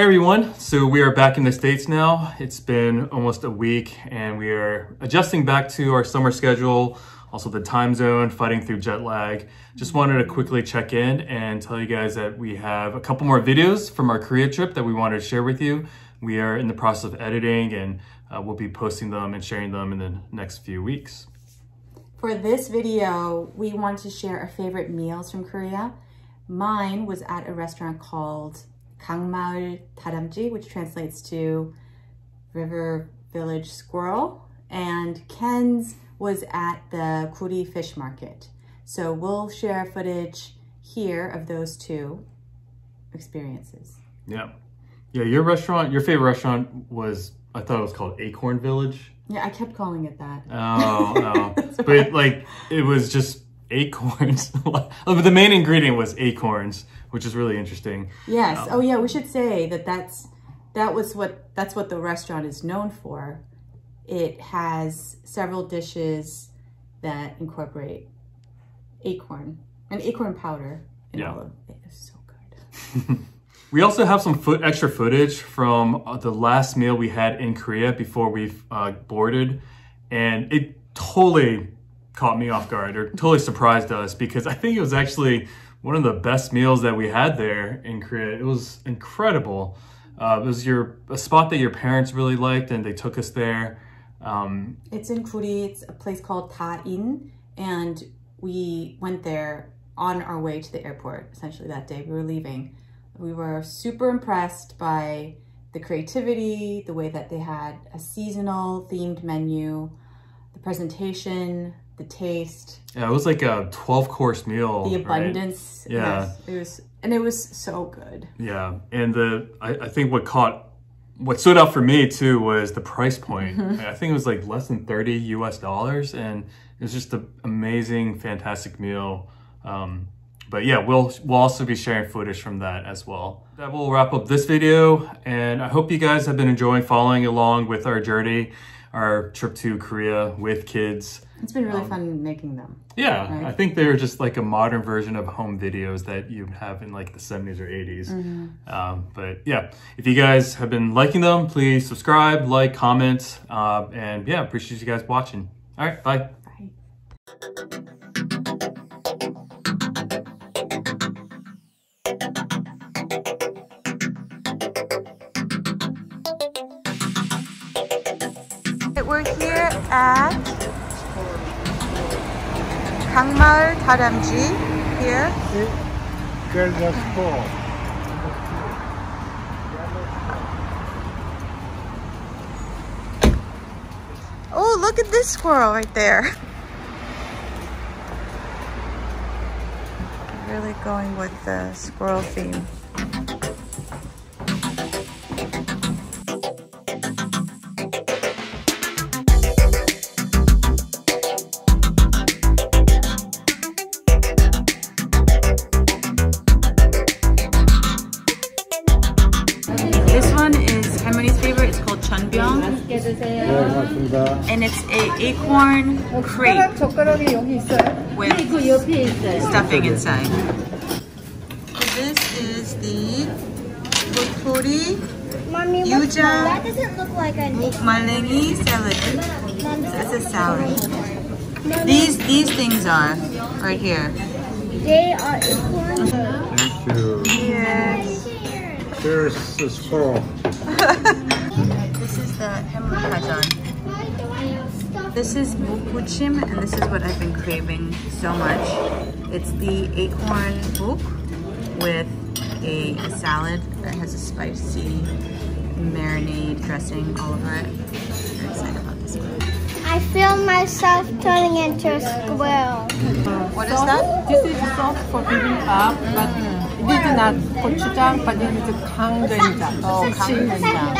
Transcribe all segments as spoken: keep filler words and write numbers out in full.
Hey everyone, so we are back in the States now. It's been almost a week and we are adjusting back to our summer schedule, also the time zone, fighting through jet lag. Just wanted to quickly check in and tell you guys that we have a couple more videos from our Korea trip that we wanted to share with you. We are in the process of editing and uh, we'll be posting them and sharing them in the next few weeks. For this video, we want to share our favorite meals from Korea. Mine was at a restaurant called 강마을 다람지, which translates to river village squirrel, and Ken's was at the Guri fish market. So we'll share footage here of those two experiences. Yeah. Yeah, your restaurant, your favorite restaurant was, I thought it was called Acorn Village. Yeah, I kept calling it that. Oh, no. But it, like, it was just acorns. But the main ingredient was acorns, which is really interesting. Yes. Um, oh yeah, we should say that that's that was what that's what the restaurant is known for. It has several dishes that incorporate acorn and acorn powder in yeah. all of it. It's so good. We also have some foot extra footage from uh, the last meal we had in Korea before we uh, boarded, and it totally caught me off guard or totally surprised us, because I think it was actually one of the best meals that we had there in Korea. It was incredible. Uh, it was your a spot that your parents really liked and they took us there. Um, it's in Guri. It's a place called Ta-in, and we went there on our way to the airport, essentially that day we were leaving. We were super impressed by the creativity, the way that they had a seasonal themed menu, the presentation, the taste. Yeah, it was like a twelve course meal. The abundance. Right? Yeah. Yes, it was, and it was so good. Yeah. And the, I, I think what caught, what stood out for me too was the price point. Mm-hmm. I think it was like less than thirty U S dollars. And it was just an amazing, fantastic meal. Um, but yeah, we'll, we'll also be sharing footage from that as well. That will wrap up this video. And I hope you guys have been enjoying following along with our journey, our trip to Korea with kids. It's been really um, fun making them. Yeah, right? I think they're just like a modern version of home videos that you'd have in like the seventies or eighties. Mm-hmm. Um, but yeah, if you guys have been liking them, please subscribe, like, comment, uh, and yeah, appreciate you guys watching. All right, bye. Bye. We're here at 강마을 다람쥐 here. Oh, look at this squirrel right there. Really going with the squirrel theme. And it's a acorn crepe with stuffing inside. So this is the Guri Yuja that doesn't look like a Malengi salad. That's a salad. These these things are right here. They are acorns. Thank you. Yes. Here's the squirrel. This is the hemul. This is bukbuchim, and this is what I've been craving so much. It's the acorn buk with a salad that has a spicy marinade dressing all over it. I'm very excited about this one. I feel myself turning into a squirrel. What is that? This is soft for bibimbap, but this is not gochujang, but this is kangdoenjang. Oh, kangdoenjang.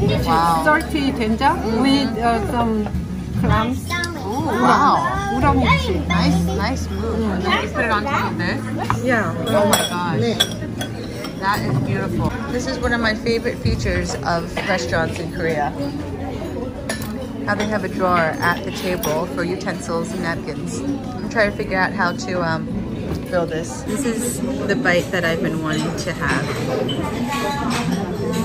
Which is wow. salty doenjang mm. with uh, some clams. Ooh, wow. Uramuchi. Nice, nice move. Mm. And you put it on top of this? Yeah. Oh my gosh. That is beautiful. This is one of my favorite features of restaurants in Korea. How they have a drawer at the table for utensils and napkins. I'm trying to figure out how to um, fill this. This is the bite that I've been wanting to have.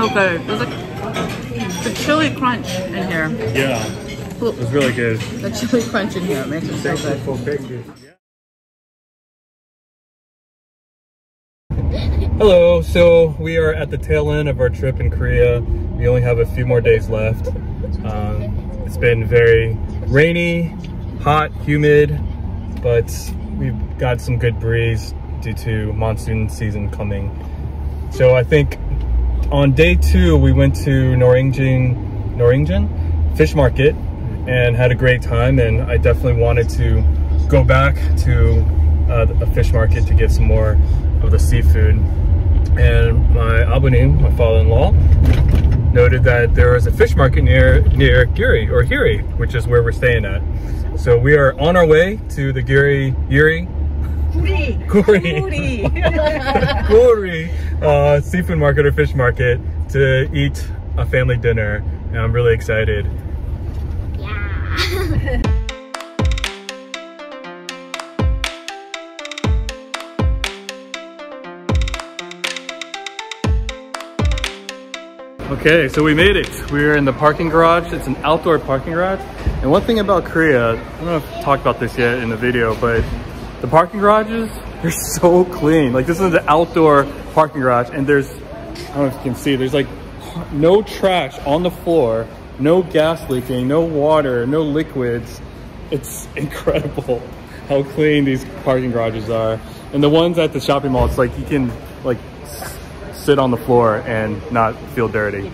so good. There's like the chili crunch in here. Yeah, it was really good. The chili crunch in here makes it so good. Hello, so we are at the tail end of our trip in Korea. We only have a few more days left. Um, it's been very rainy, hot, humid, but we've got some good breeze due to monsoon season coming. So I think on day two, we went to Noryangjin, Noryangjin Fish Market and had a great time. And I definitely wanted to go back to uh, a fish market to get some more of the seafood. And my abonnee, my father-in-law, noted that there was a fish market near near Guri or Yuri, which is where we're staying at. So we are on our way to the Guri Yuri. Guri. Guri. Guri. Uh, seafood market or fish market to eat a family dinner, and I'm really excited. Yeah. Okay, so we made it. We're in the parking garage. It's an outdoor parking garage. And one thing about Korea, I don't know if I've talked about this yet in the video, but the parking garages, they're so clean. Like, this is an outdoor parking garage, and there's, I don't know if you can see, there's like no trash on the floor, no gas leaking, no water, no liquids. It's incredible how clean these parking garages are. And the ones at the shopping mall, it's like you can like sit on the floor and not feel dirty.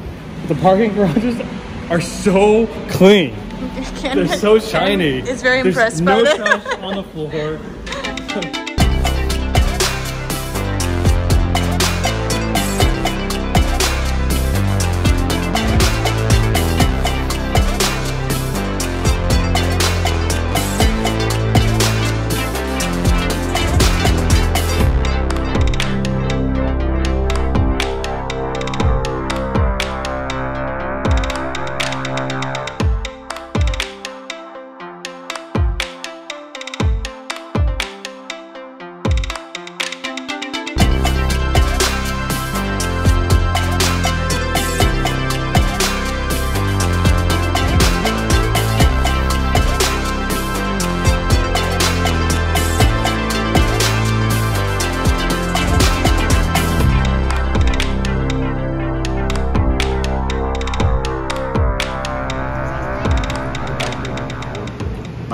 The parking garages are so clean. They're so shiny. It's very impressive. No trash on the floor.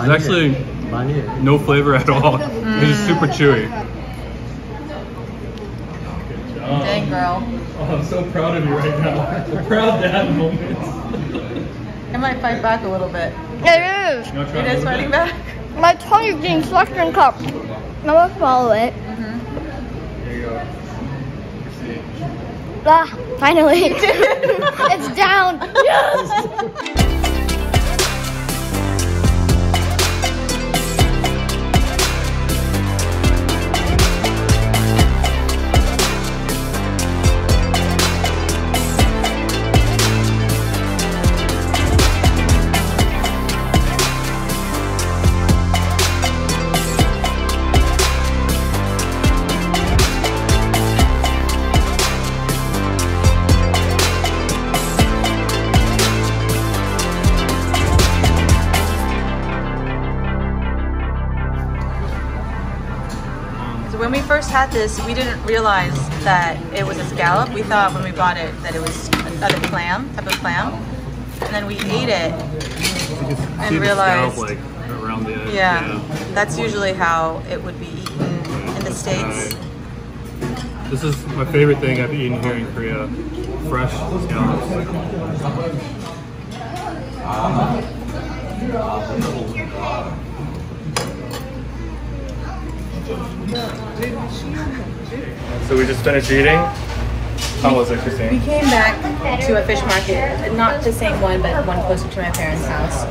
It's actually no flavor at all. Mm. It's just super chewy. Good job. Dang, girl. Oh, I'm so proud of you right now. I'm proud dad moment. I might fight back a little bit. It is. It is fighting back. My tongue is getting stuck in cup. I'm gonna swallow it. Mm-hmm. There you go. See. Ah, finally. It's down. Yes. When we first had this, we didn't realize that it was a scallop. We thought when we bought it that it was a clam, type of clam. And then we ate it and see realized the scallop, like, around the edge. Yeah, yeah, that's usually how it would be eaten in the States. Right. This is my favorite thing I've eaten here in Korea. Fresh scallops. Um, So we just finished eating. How was it, Christine? We came back to a fish market, not the same one, but one closer to my parents' house.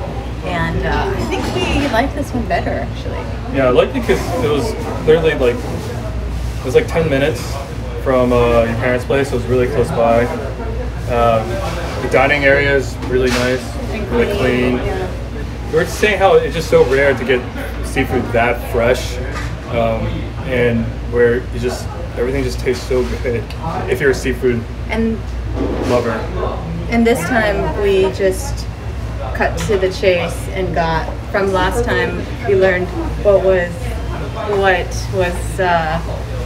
And uh, I think we liked this one better, actually. Yeah, I liked it because it was clearly like, it was like ten minutes from uh, your parents' place. It was really close by. Um, the dining area is really nice, and really clean. Yeah. We were just saying how it's just so rare to get seafood that fresh. Um, and where you just everything just tastes so good if you're a seafood. And Lover. And this time we just cut to the chase and got, from last time we learned what was what was uh,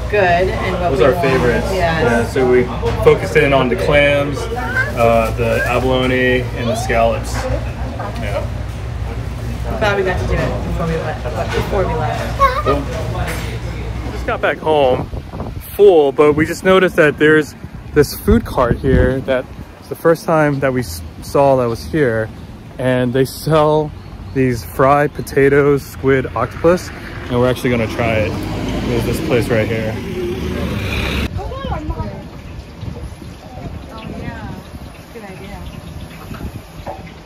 good and what, what was we our wanted. favorites. Yeah. yeah. So we focused in on the clams, uh, the abalone, and the scallops. Yeah. I'm glad we got to do it before we left. Before we left. Well, just got back home, full, but we just noticed that there's this food cart here that it's the first time that we saw that was here, and they sell these fried potatoes, squid, octopus, and we're actually gonna try it. There's this place right here. Oh yeah, good idea.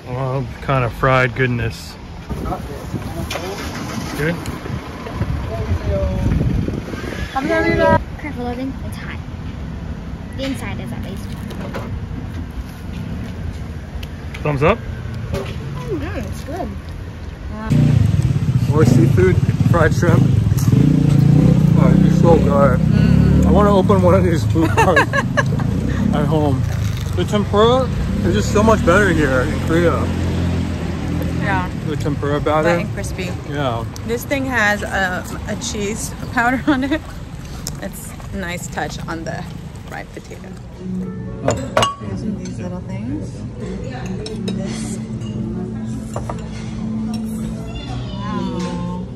Well, kind of fried goodness. Good? Crab loading, it's hot. The inside is at least. Thumbs up? Oh, yeah, it's good. Um, More seafood, fried shrimp. Oh, you're so good. Mm. I want to open one of these food carts at home. The tempura is just so much better here in Korea. Yeah. The tempura batter. Light and crispy. Yeah. This thing has a, a cheese powder on it. It's a nice touch on the fried potato. Oh. These are these little things. This. Wow.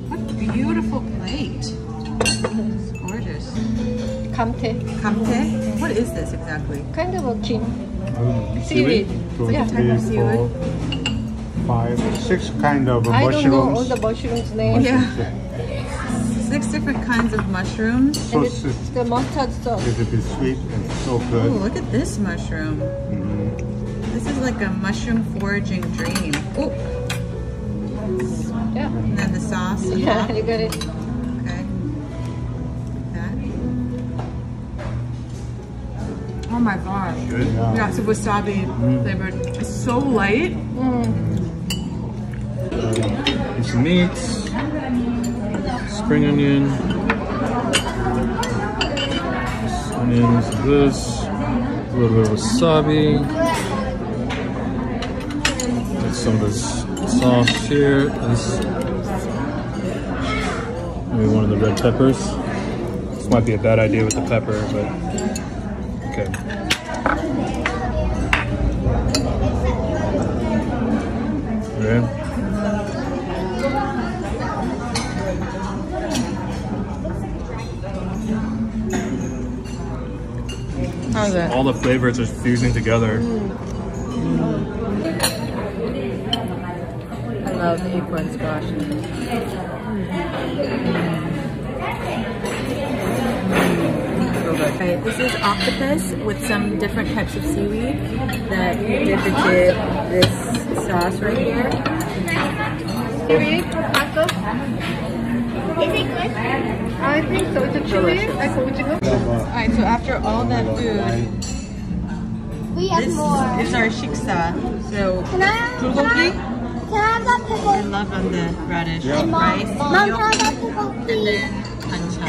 What a beautiful plate. It's gorgeous. Kamte. Kamte? What is this exactly? Kind of a king. Um, seaweed. seaweed. Yeah, type of seaweed. Five, six kind of I mushrooms. I don't know all the mushrooms' names. Yeah. Six different kinds of mushrooms. So and it's the mustard sauce. It's a bit sweet and so good. Oh, look at this mushroom. Mm-hmm. This is like a mushroom foraging dream. Oh. Yeah. And then the sauce. Yeah, you got it. Okay. That. Oh my gosh. Good. Yeah, yeah it's a wasabi mm. flavored. It's so light. Mm. It's meat. Spring onion, onions, this, a little bit of wasabi, get some of this sauce here, this, maybe one of the red peppers. This might be a bad idea with the pepper, but okay. Okay. All the flavors are fusing together. Mm. I love the acorn squash. Mm. Okay, this is octopus with some different types of seaweed that you dip into this sauce right here. Seaweed, taco. Is it good? I think so. It's a chewy, like ojigo. Alright, so after all that food, we have this more. This is our shiksa. So, bulgogi. I love on the radish, yeah. rice, yolk, and then hancha.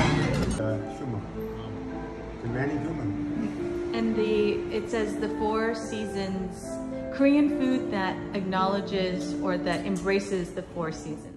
And the it says the four seasons, Korean food that acknowledges or that embraces the four seasons.